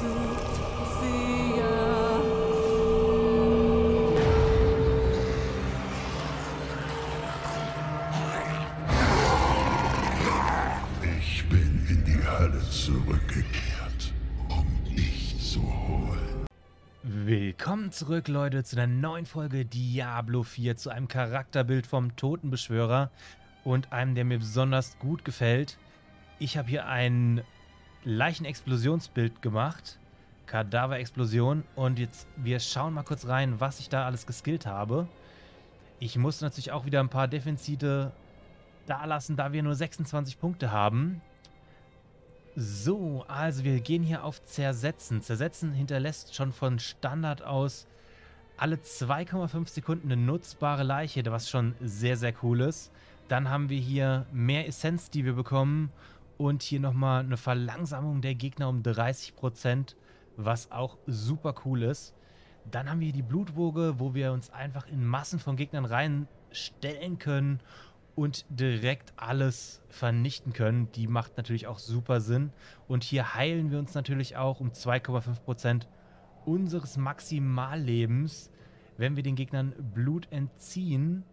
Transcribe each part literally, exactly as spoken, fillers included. Ich bin in die Halle zurückgekehrt, um dich zu holen. Willkommen zurück, Leute, zu einer neuen Folge Diablo vier, zu einem Charakterbild vom Totenbeschwörer und einem, der mir besonders gut gefällt. Ich habe hier einen Leichenexplosionsbild gemacht, Kadaver-Explosion, und jetzt wir schauen mal kurz rein, was ich da alles geskillt habe. Ich musste natürlich auch wieder ein paar Defensive da lassen, da wir nur sechsundzwanzig Punkte haben. So, also wir gehen hier auf Zersetzen. Zersetzen hinterlässt schon von Standard aus alle zwei Komma fünf Sekunden eine nutzbare Leiche, was schon sehr, sehr cool ist. Dann haben wir hier mehr Essenz, die wir bekommen. Und hier nochmal eine Verlangsamung der Gegner um dreißig Prozent, was auch super cool ist. Dann haben wir hier die Blutwoge, wo wir uns einfach in Massen von Gegnern reinstellen können und direkt alles vernichten können. Die macht natürlich auch super Sinn. Und hier heilen wir uns natürlich auch um zwei Komma fünf Prozent unseres Maximallebens, wenn wir den Gegnern Blut entziehen.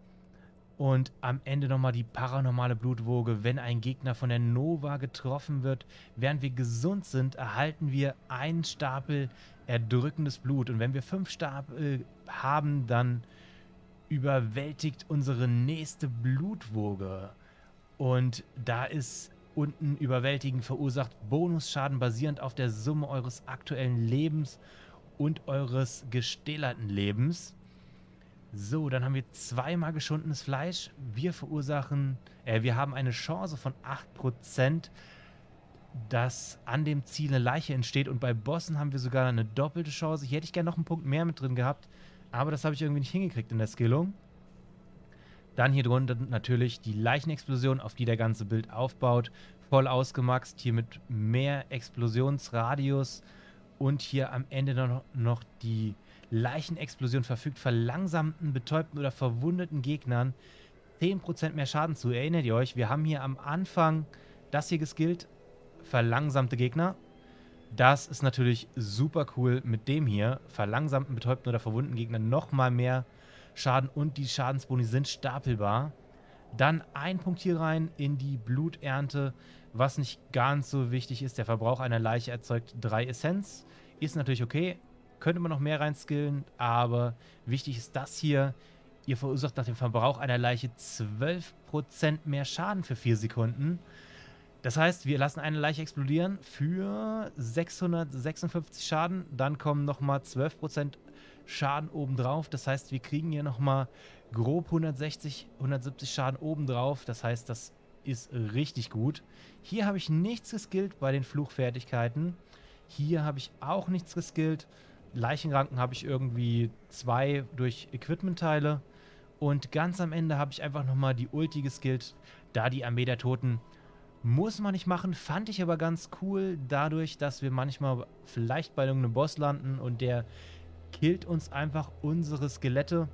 Und am Ende nochmal die paranormale Blutwoge. Wenn ein Gegner von der Nova getroffen wird, während wir gesund sind, erhalten wir einen Stapel erdrückendes Blut. Und wenn wir fünf Stapel haben, dann überwältigt unsere nächste Blutwoge. Und da ist unten Überwältigen verursacht Bonusschaden basierend auf der Summe eures aktuellen Lebens und eures gestählerten Lebens. So, dann haben wir zweimal geschundenes Fleisch. Wir verursachen, äh, wir haben eine Chance von acht Prozent, dass an dem Ziel eine Leiche entsteht. Und bei Bossen haben wir sogar eine doppelte Chance. Hier hätte ich gerne noch einen Punkt mehr mit drin gehabt, aber das habe ich irgendwie nicht hingekriegt in der Skillung. Dann hier drunter natürlich die Leichenexplosion, auf die der ganze Bild aufbaut. Voll ausgemaxt, hier mit mehr Explosionsradius. Und hier am Ende noch, noch die Leichenexplosion verfügt verlangsamten, betäubten oder verwundeten Gegnern zehn Prozent mehr Schaden zu. Erinnert ihr euch, wir haben hier am Anfang das hier geskillt, verlangsamte Gegner. Das ist natürlich super cool mit dem hier, verlangsamten, betäubten oder verwundeten Gegnern nochmal mehr Schaden, und die Schadensboni sind stapelbar. Dann ein Punkt hier rein in die Bluternte, was nicht ganz so wichtig ist. Der Verbrauch einer Leiche erzeugt drei Essenz, ist natürlich okay. Könnte man noch mehr reinskillen, aber wichtig ist das hier. Ihr verursacht nach dem Verbrauch einer Leiche zwölf Prozent mehr Schaden für vier Sekunden. Das heißt, wir lassen eine Leiche explodieren für sechshundertsechsundfünfzig Schaden. Dann kommen nochmal zwölf Prozent Schaden obendrauf. Das heißt, wir kriegen hier nochmal grob hundertsechzig, hundertsiebzig Schaden obendrauf. Das heißt, das ist richtig gut. Hier habe ich nichts geskillt bei den Fluchfertigkeiten. Hier habe ich auch nichts geskillt. Leichenranken habe ich irgendwie zwei durch Equipmentteile. Und ganz am Ende habe ich einfach nochmal die Ulti geskillt. Da die Armee der Toten muss man nicht machen. Fand ich aber ganz cool, dadurch, dass wir manchmal vielleicht bei irgendeinem Boss landen und der killt uns einfach unsere Skelette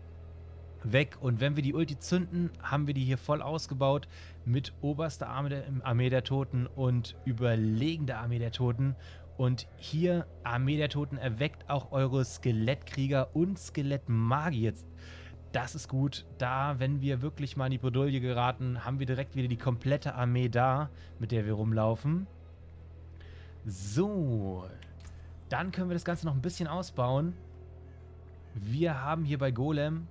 weg. Und wenn wir die Ulti zünden, haben wir die hier voll ausgebaut mit oberster Armee der Toten und überlegender Armee der Toten. Und hier, Armee der Toten erweckt auch eure Skelettkrieger und Skelettmagie jetzt. Das ist gut, da, wenn wir wirklich mal in die Bredouille geraten, haben wir direkt wieder die komplette Armee da, mit der wir rumlaufen. So, dann können wir das Ganze noch ein bisschen ausbauen. Wir haben hier bei Golem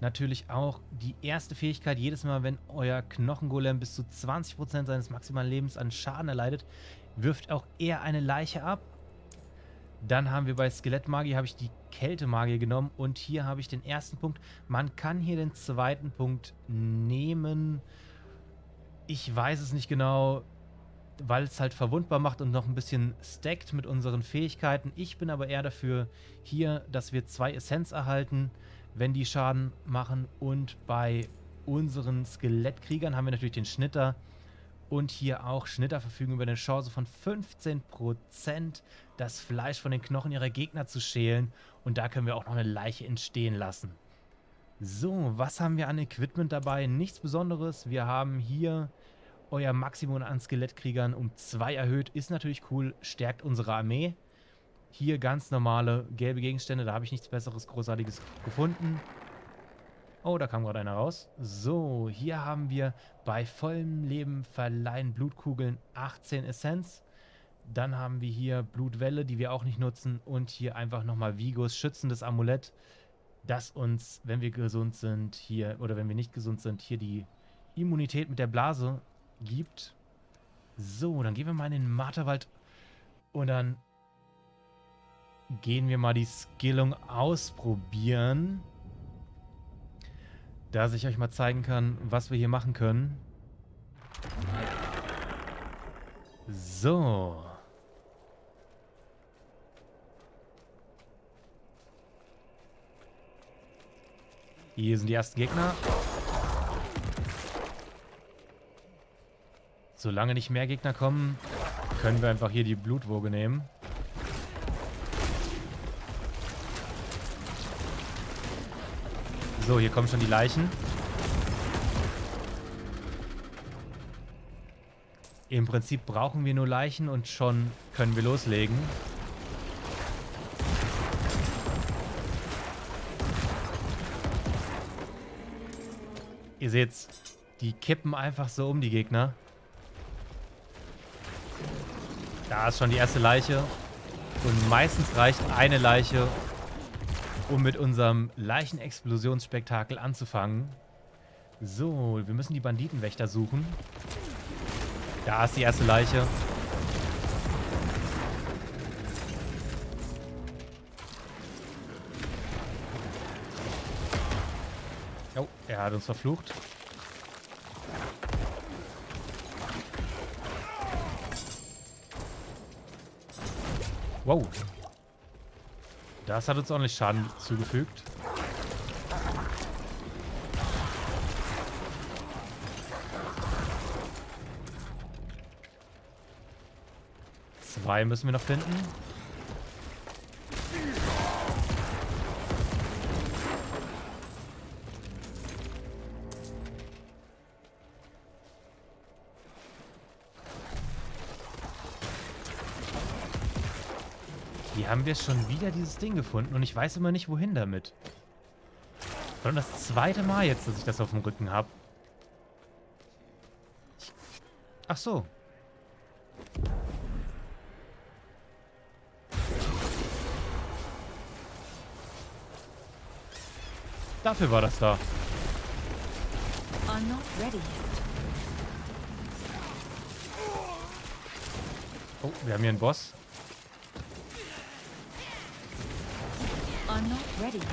natürlich auch die erste Fähigkeit, jedes Mal, wenn euer Knochengolem bis zu zwanzig Prozent seines maximalen Lebens an Schaden erleidet, wirft auch er eine Leiche ab. Dann haben wir bei Skelettmagie, habe ich die Kältemagie genommen, und hier habe ich den ersten Punkt. Man kann hier den zweiten Punkt nehmen. Ich weiß es nicht genau, weil es halt verwundbar macht und noch ein bisschen stackt mit unseren Fähigkeiten. Ich bin aber eher dafür hier, dass wir zwei Essenz erhalten, wenn die Schaden machen. Und bei unseren Skelettkriegern haben wir natürlich den Schnitter. Und hier auch Schnitter verfügen über eine Chance von fünfzehn Prozent, das Fleisch von den Knochen ihrer Gegner zu schälen. Und da können wir auch noch eine Leiche entstehen lassen. So, was haben wir an Equipment dabei? Nichts Besonderes. Wir haben hier euer Maximum an Skelettkriegern um zwei erhöht. Ist natürlich cool, stärkt unsere Armee. Hier ganz normale gelbe Gegenstände. Da habe ich nichts Besseres, Großartiges gefunden. Oh, da kam gerade einer raus. So, hier haben wir bei vollem Leben verleihen Blutkugeln achtzehn Essenz. Dann haben wir hier Blutwelle, die wir auch nicht nutzen. Und hier einfach nochmal Vigos schützendes Amulett, das uns, wenn wir gesund sind, hier, oder wenn wir nicht gesund sind, hier die Immunität mit der Blase gibt. So, dann gehen wir mal in den Marterwald und dann gehen wir mal die Skillung ausprobieren, dass ich euch mal zeigen kann, was wir hier machen können. So. Hier sind die ersten Gegner. Solange nicht mehr Gegner kommen, können wir einfach hier die Blutwoge nehmen. So, hier kommen schon die Leichen. Im Prinzip brauchen wir nur Leichen und schon können wir loslegen. Ihr seht's, die kippen einfach so um, die Gegner. Da ist schon die erste Leiche. Und meistens reicht eine Leiche, um mit unserem Leichenexplosionsspektakel anzufangen. So, wir müssen die Banditenwächter suchen. Da ist die erste Leiche. Oh, er hat uns verflucht. Wow. Das hat uns ordentlich Schaden zugefügt. Zwei müssen wir noch finden. Hier haben wir schon wieder dieses Ding gefunden und ich weiß immer nicht, wohin damit. Und das zweite Mal jetzt, dass ich das auf dem Rücken habe. Ach so. Dafür war das da. I'm not ready yet. Oh, wir haben hier einen Boss. I'm not ready yet.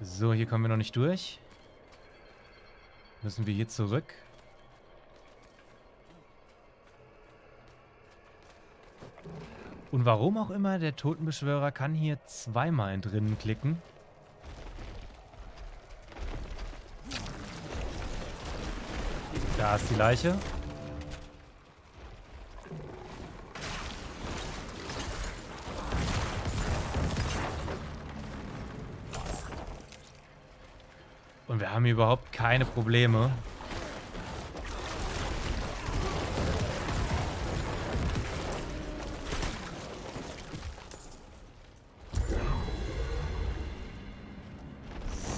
So, hier kommen wir noch nicht durch. Müssen wir hier zurück. Und warum auch immer, der Totenbeschwörer kann hier zweimal drinnen klicken. Da ist die Leiche. Und wir haben hier überhaupt keine Probleme.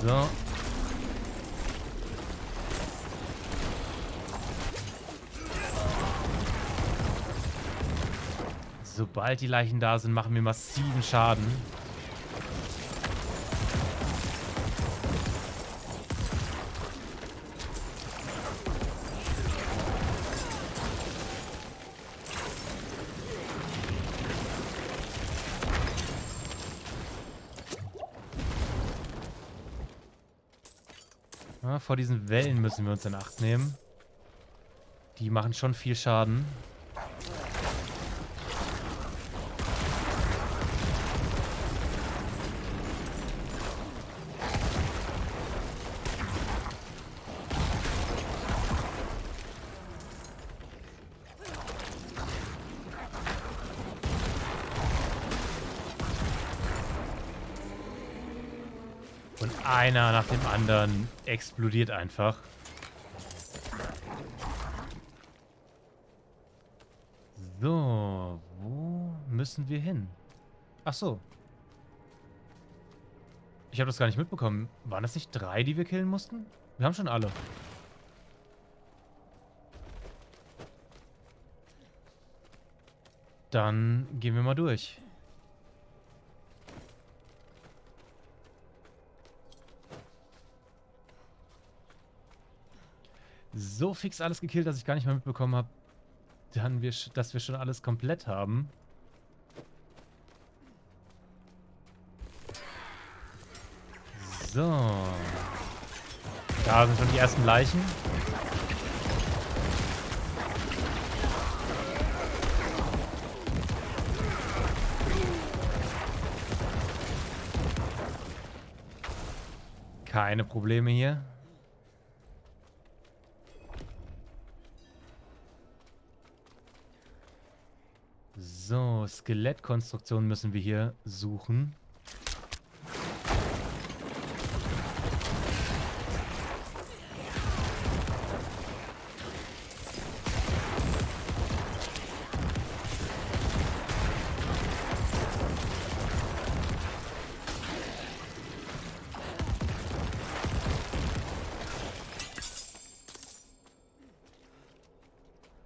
So. Sobald die Leichen da sind, machen wir massiven Schaden. Vor diesen Wellen müssen wir uns in Acht nehmen. Die machen schon viel Schaden. Und einer nach dem anderen explodiert einfach. So, wo müssen wir hin? Ach so. Ich habe das gar nicht mitbekommen. Waren das nicht drei, die wir killen mussten? Wir haben schon alle. Dann gehen wir mal durch. So fix alles gekillt, dass ich gar nicht mehr mitbekommen habe, dann wir, dass wir schon alles komplett haben. So. Da sind schon die ersten Leichen. Keine Probleme hier. So, Skelettkonstruktionen müssen wir hier suchen.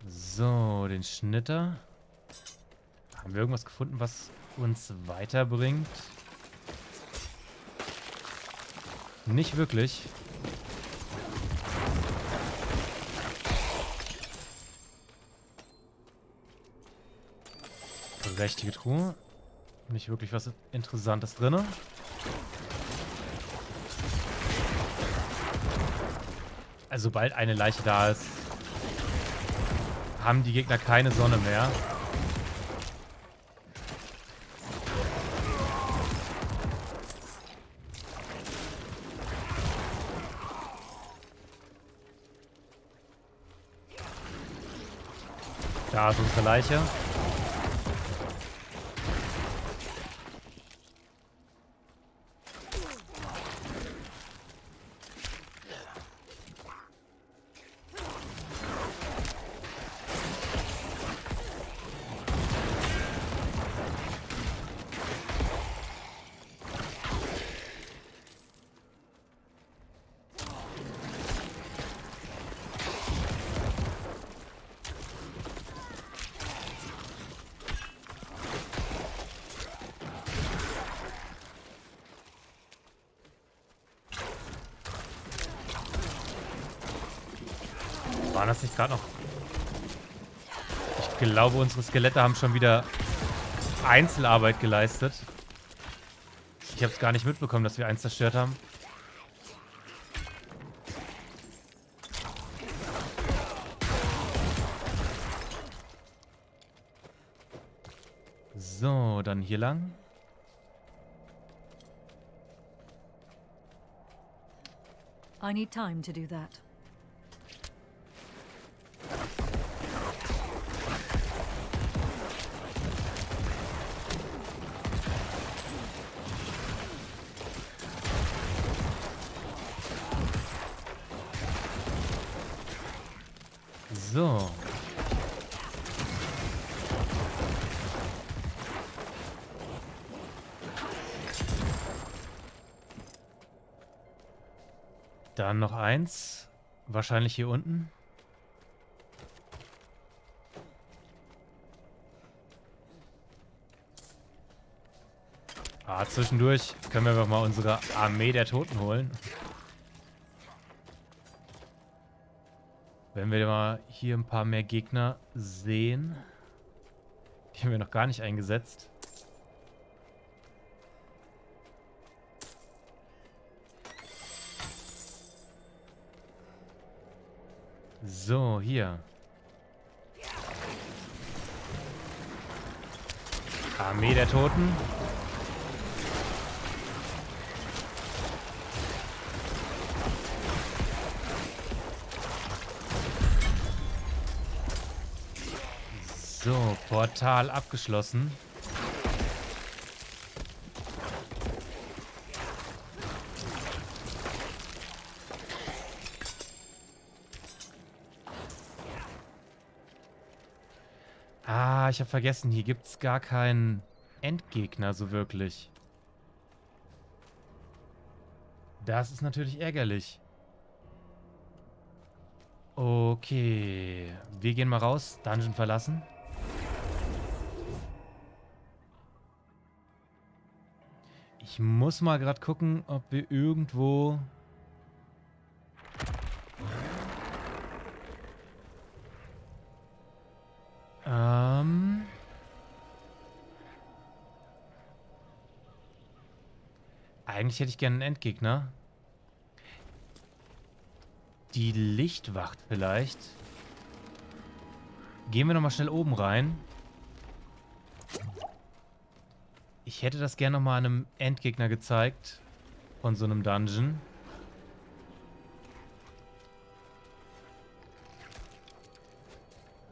So, den Schnitter. Haben wir irgendwas gefunden, was uns weiterbringt? Nicht wirklich. Richtige Truhe. Nicht wirklich was Interessantes drin. Also sobald eine Leiche da ist, haben die Gegner keine Sonne mehr. Da ist unsere Leiche. Waren das nicht gerade noch? Ich glaube, unsere Skelette haben schon wieder Einzelarbeit geleistet. Ich habe es gar nicht mitbekommen, dass wir eins zerstört haben. So, dann hier lang. I need time to do that. So. Dann noch eins. Wahrscheinlich hier unten. Ah, zwischendurch können wir einfach mal unsere Armee der Toten holen. Wenn wir mal hier ein paar mehr Gegner sehen. Die haben wir noch gar nicht eingesetzt. So, hier. Armee der Toten. So, Portal abgeschlossen. Ah, ich habe vergessen, hier gibt es gar keinen Endgegner so wirklich. Das ist natürlich ärgerlich. Okay, wir gehen mal raus, Dungeon verlassen. Ich muss mal gerade gucken, ob wir irgendwo... Ähm... Eigentlich hätte ich gerne einen Endgegner. Die Lichtwacht vielleicht. Gehen wir nochmal schnell oben rein. Ich hätte das gerne nochmal einem Endgegner gezeigt. Von so einem Dungeon.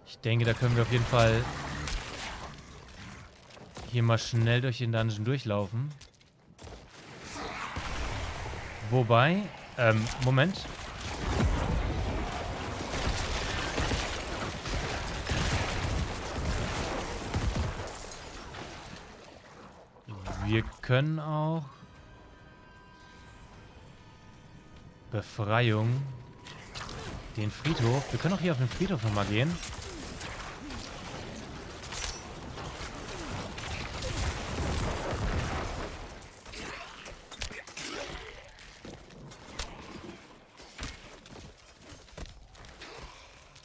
Ich denke, da können wir auf jeden Fall hier mal schnell durch den Dungeon durchlaufen. Wobei, ähm, Moment. Wir können auch Befreiung, den Friedhof. Wir können auch hier auf den Friedhof nochmal gehen.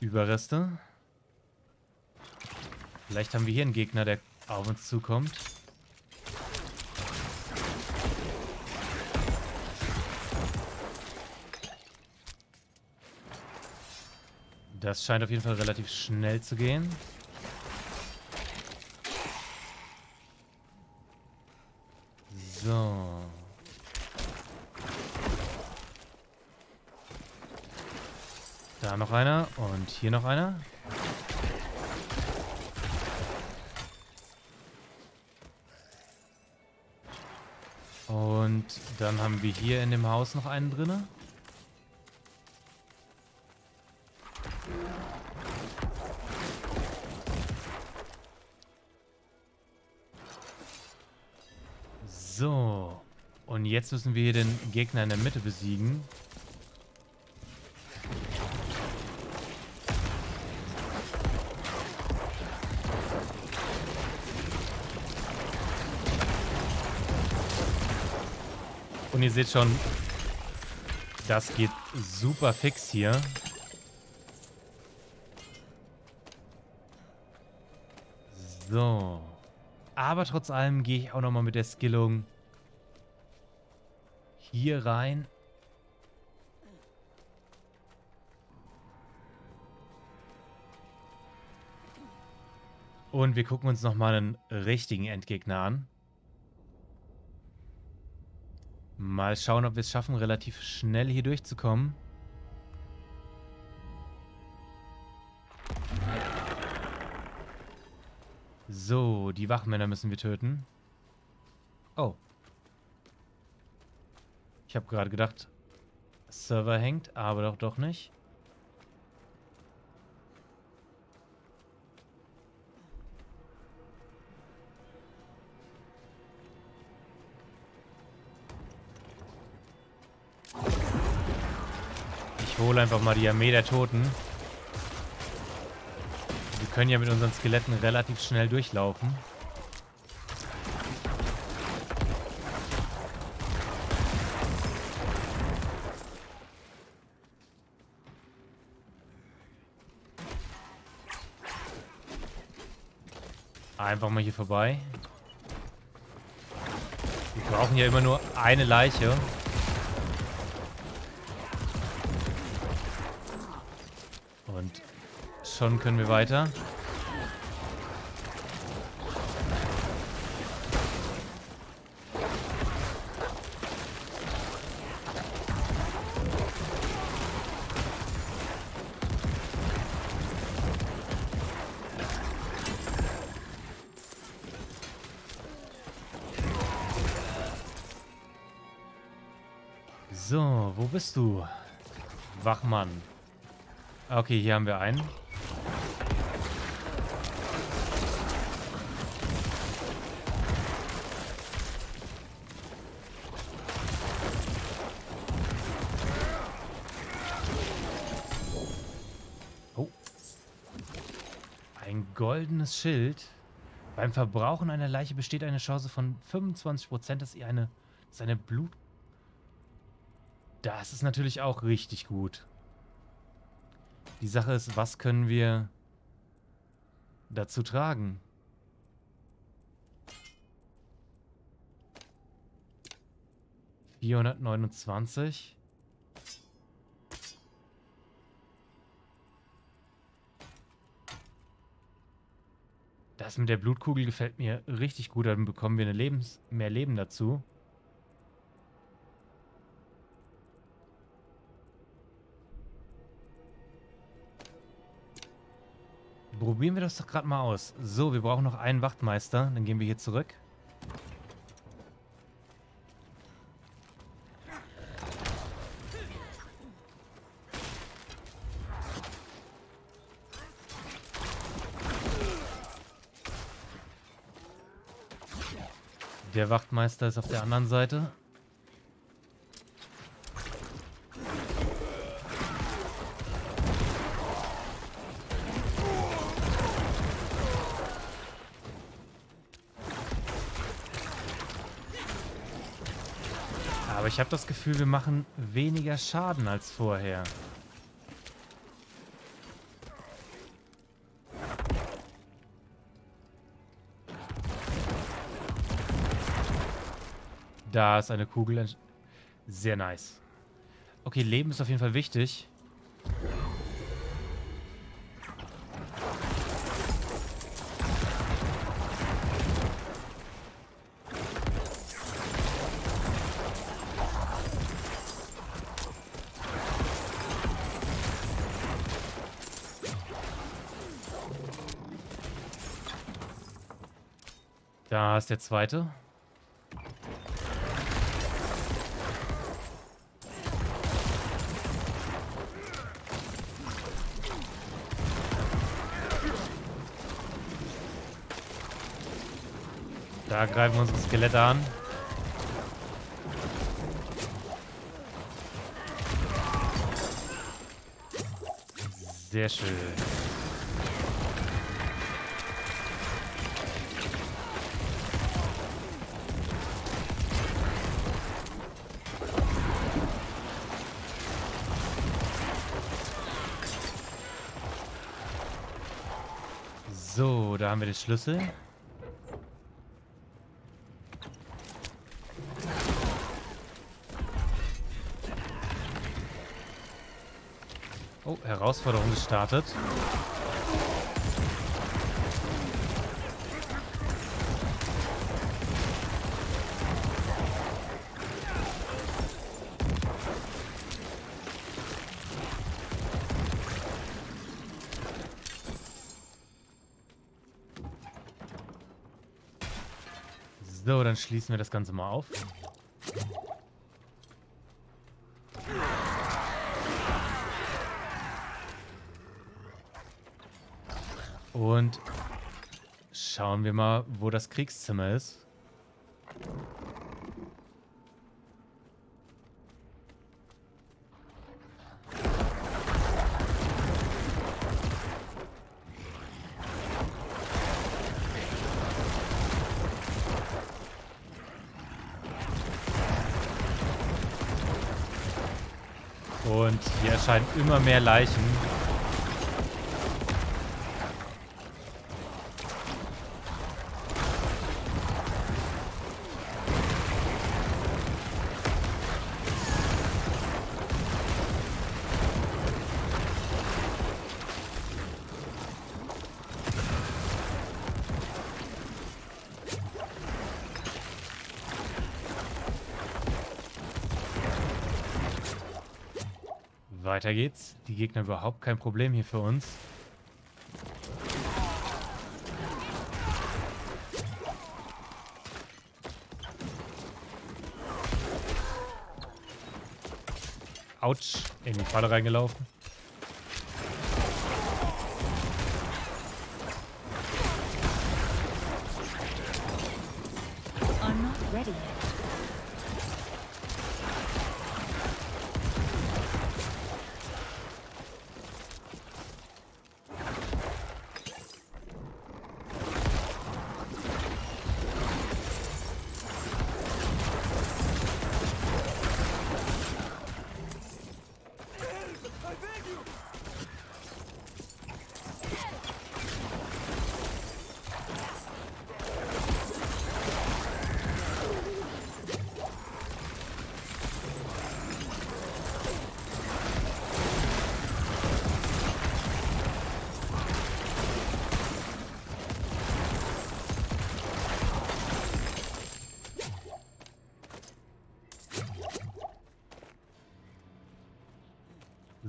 Überreste. Vielleicht haben wir hier einen Gegner, der auf uns zukommt. Das scheint auf jeden Fall relativ schnell zu gehen. So. Da noch einer und hier noch einer. Und dann haben wir hier in dem Haus noch einen drinne. So. Und jetzt müssen wir hier den Gegner in der Mitte besiegen. Und ihr seht schon, das geht super fix hier. So. Aber trotz allem gehe ich auch nochmal mit der Skillung hier rein. Und wir gucken uns nochmal einen richtigen Endgegner an. Mal schauen, ob wir es schaffen, relativ schnell hier durchzukommen. So, die Wachmänner müssen wir töten. Oh. Ich habe gerade gedacht, Server hängt, aber doch doch nicht. Ich hole einfach mal die Armee der Toten. Wir können ja mit unseren Skeletten relativ schnell durchlaufen. Einfach mal hier vorbei. Wir brauchen ja immer nur eine Leiche. Und schon können wir weiter. So, wo bist du? Wachmann. Okay, hier haben wir einen. Goldenes Schild. Beim Verbrauchen einer Leiche besteht eine Chance von fünfundzwanzig Prozent, dass ihr eine, dass eine Blut... Das ist natürlich auch richtig gut. Die Sache ist, was können wir dazu tragen? vierhundertneunundzwanzig. Das mit der Blutkugel gefällt mir richtig gut. Dann bekommen wir eine Lebens- mehr Leben dazu. Probieren wir das doch gerade mal aus. So, wir brauchen noch einen Wachtmeister. Dann gehen wir hier zurück. Der Wachtmeister ist auf der anderen Seite. Aber ich habe das Gefühl, wir machen weniger Schaden als vorher. Da ist eine Kugel. Sehr nice. Okay, Leben ist auf jeden Fall wichtig. Da ist der zweite. Da greifen wir unsere Skelette an. Sehr schön. So, da haben wir den Schlüssel. Oh, Herausforderung gestartet. So, dann schließen wir das Ganze mal auf. Und schauen wir mal, wo das Kriegszimmer ist. Und hier erscheinen immer mehr Leichen. Weiter geht's. Die Gegner überhaupt kein Problem hier für uns. Autsch, in die Falle reingelaufen. I'm not ready yet.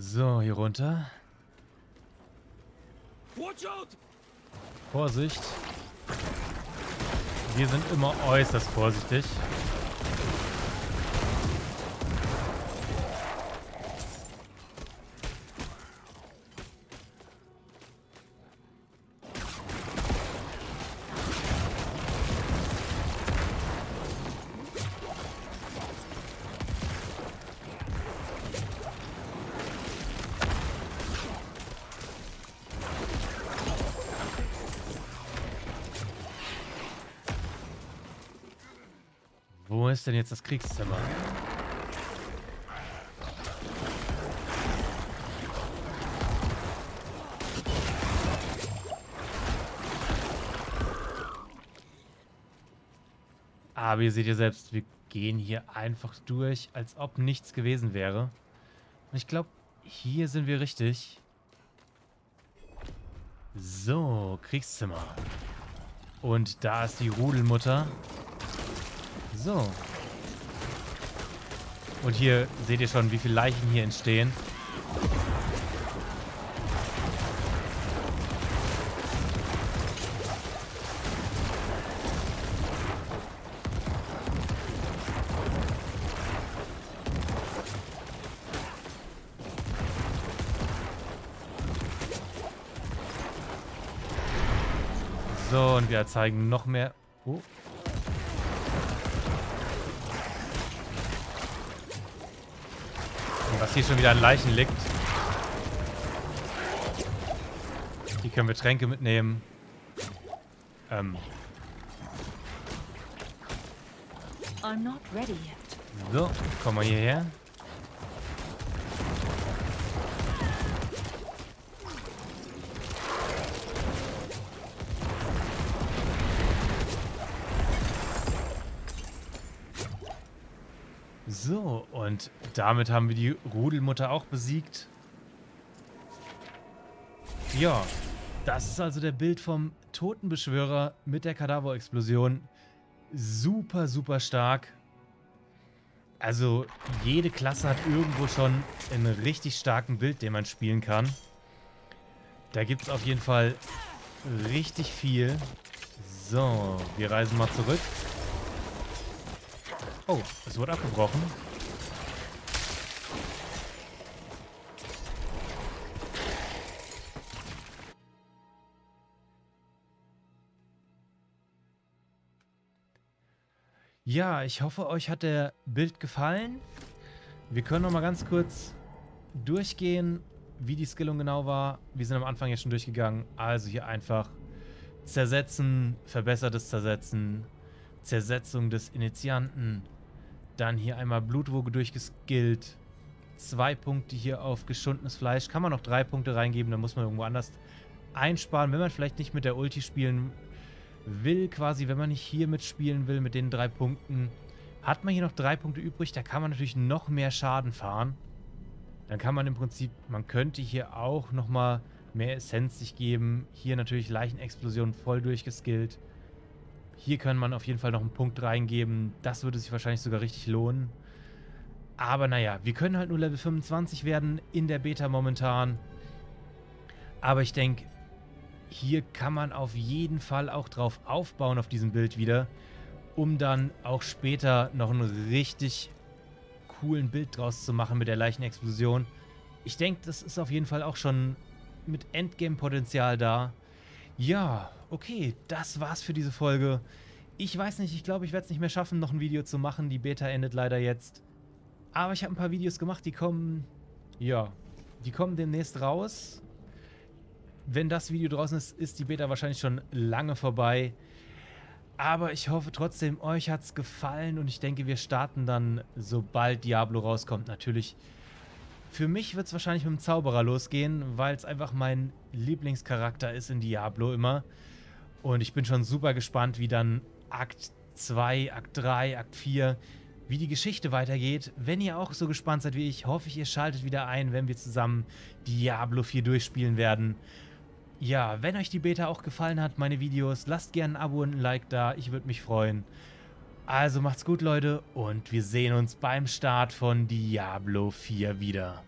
So, hier runter. Vorsicht. Wir sind immer äußerst vorsichtig. Wo ist denn jetzt das Kriegszimmer? Aber ihr seht ja selbst, wir gehen hier einfach durch, als ob nichts gewesen wäre. Und ich glaube, hier sind wir richtig. So, Kriegszimmer. Und da ist die Rudelmutter. So. Und hier seht ihr schon, wie viele Leichen hier entstehen. So, und wir zeigen noch mehr... Oh. Was hier schon wieder an Leichen liegt. Hier können wir Tränke mitnehmen. Ähm. So, kommen wir hierher. So, und damit haben wir die Rudelmutter auch besiegt. Ja, das ist also der Bild vom Totenbeschwörer mit der Kadaver-Explosion. Super, super stark. Also jede Klasse hat irgendwo schon einen richtig starken Bild, den man spielen kann. Da gibt es auf jeden Fall richtig viel. So, wir reisen mal zurück. Oh, es wurde abgebrochen. Ja, ich hoffe, euch hat der Bild gefallen. Wir können noch mal ganz kurz durchgehen, wie die Skillung genau war. Wir sind am Anfang ja schon durchgegangen. Also hier einfach Zersetzen, verbessertes Zersetzen, Zersetzung des Initianten. Dann hier einmal Blutwoge durchgeskillt. Zwei Punkte hier auf geschundenes Fleisch. Kann man noch drei Punkte reingeben, dann muss man irgendwo anders einsparen. Wenn man vielleicht nicht mit der Ulti spielen will, quasi, wenn man nicht hier mitspielen will mit den drei Punkten, hat man hier noch drei Punkte übrig. Da kann man natürlich noch mehr Schaden fahren. Dann kann man im Prinzip, man könnte hier auch nochmal mehr Essenz sich geben. Hier natürlich Leichenexplosion voll durchgeskillt. Hier kann man auf jeden Fall noch einen Punkt reingeben. Das würde sich wahrscheinlich sogar richtig lohnen. Aber naja, wir können halt nur Level fünfundzwanzig werden in der Beta momentan. Aber ich denke, hier kann man auf jeden Fall auch drauf aufbauen auf diesem Bild wieder, um dann auch später noch einen richtig coolen Bild draus zu machen mit der Leichenexplosion. Ich denke, das ist auf jeden Fall auch schon mit Endgame-Potenzial da. Ja, okay, das war's für diese Folge. Ich weiß nicht, ich glaube, ich werde es nicht mehr schaffen, noch ein Video zu machen. Die Beta endet leider jetzt. Aber ich habe ein paar Videos gemacht, die kommen, ja, die kommen demnächst raus. Wenn das Video draußen ist, ist die Beta wahrscheinlich schon lange vorbei. Aber ich hoffe trotzdem, euch hat's gefallen und ich denke, wir starten dann, sobald Diablo rauskommt, natürlich. Für mich wird es wahrscheinlich mit dem Zauberer losgehen, weil es einfach mein Lieblingscharakter ist in Diablo immer. Und ich bin schon super gespannt, wie dann Akt zwei, Akt drei, Akt vier, wie die Geschichte weitergeht. Wenn ihr auch so gespannt seid wie ich, hoffe ich, ihr schaltet wieder ein, wenn wir zusammen Diablo vier durchspielen werden. Ja, wenn euch die Beta auch gefallen hat, meine Videos, lasst gerne ein Abo und ein Like da, ich würde mich freuen. Also macht's gut, Leute, und wir sehen uns beim Start von Diablo vier wieder.